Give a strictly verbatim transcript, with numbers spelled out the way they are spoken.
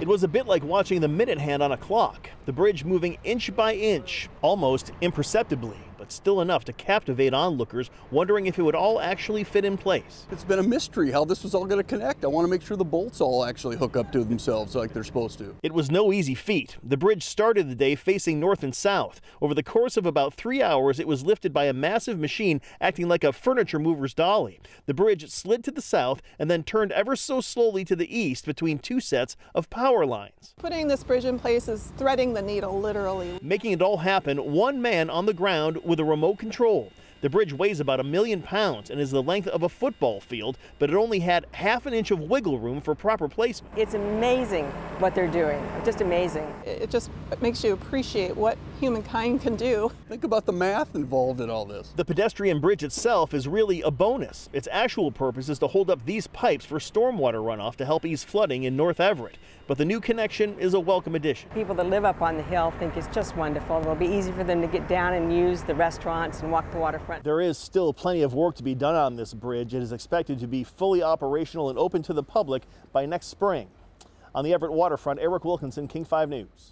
It was a bit like watching the minute hand on a clock, the bridge moving inch by inch, almost imperceptibly, but still enough to captivate onlookers wondering if it would all actually fit in place. It's been a mystery how this was all going to connect. I want to make sure the bolts all actually hook up to themselves like they're supposed to. It was no easy feat. The bridge started the day facing north and south. Over the course of about three hours, it was lifted by a massive machine acting like a furniture mover's dolly. The bridge slid to the south and then turned ever so slowly to the east between two sets of power lines. Putting this bridge in place is threading the needle, literally. Making it all happen, one man on the ground with a remote control. The bridge weighs about a million pounds and is the length of a football field, but it only had half an inch of wiggle room for proper placement. It's amazing what they're doing, just amazing. It just makes you appreciate what humankind can do. Think about the math involved in all this. The pedestrian bridge itself is really a bonus. Its actual purpose is to hold up these pipes for stormwater runoff to help ease flooding in North Everett. But the new connection is a welcome addition. People that live up on the hill think it's just wonderful. It'll be easy for them to get down and use the restaurants and walk the waterfront. There is still plenty of work to be done on this bridge. It is expected to be fully operational and open to the public by next spring. On the Everett waterfront, Eric Wilkinson, King five News.